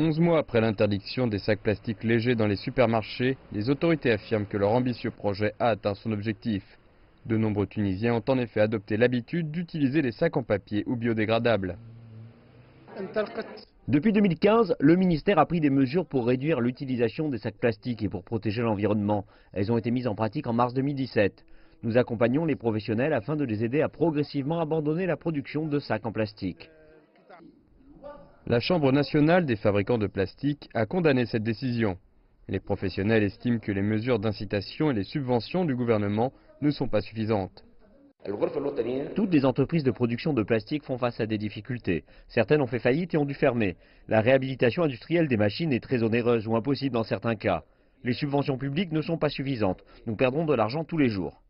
11 mois après l'interdiction des sacs plastiques légers dans les supermarchés, les autorités affirment que leur ambitieux projet a atteint son objectif. De nombreux Tunisiens ont en effet adopté l'habitude d'utiliser les sacs en papier ou biodégradables. Depuis 2015, le ministère a pris des mesures pour réduire l'utilisation des sacs plastiques et pour protéger l'environnement. Elles ont été mises en pratique en mars 2017. Nous accompagnons les professionnels afin de les aider à progressivement abandonner la production de sacs en plastique. La Chambre nationale des fabricants de plastique a condamné cette décision. Les professionnels estiment que les mesures d'incitation et les subventions du gouvernement ne sont pas suffisantes. Toutes les entreprises de production de plastique font face à des difficultés. Certaines ont fait faillite et ont dû fermer. La réhabilitation industrielle des machines est très onéreuse ou impossible dans certains cas. Les subventions publiques ne sont pas suffisantes. Nous perdons de l'argent tous les jours.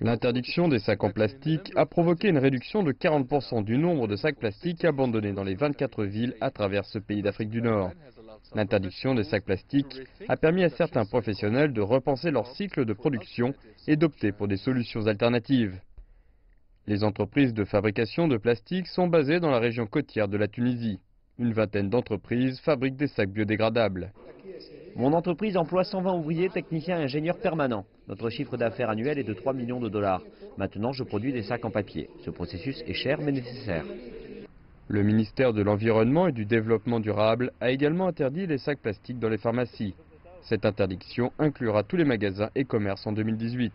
L'interdiction des sacs en plastique a provoqué une réduction de 40% du nombre de sacs plastiques abandonnés dans les 24 villes à travers ce pays d'Afrique du Nord. L'interdiction des sacs plastiques a permis à certains professionnels de repenser leur cycle de production et d'opter pour des solutions alternatives. Les entreprises de fabrication de plastique sont basées dans la région côtière de la Tunisie. Une vingtaine d'entreprises fabriquent des sacs biodégradables. Mon entreprise emploie 120 ouvriers, techniciens et ingénieurs permanents. Notre chiffre d'affaires annuel est de 3 millions de dollars. Maintenant, je produis des sacs en papier. Ce processus est cher mais nécessaire. Le ministère de l'Environnement et du Développement durable a également interdit les sacs plastiques dans les pharmacies. Cette interdiction inclura tous les magasins et commerces en 2018.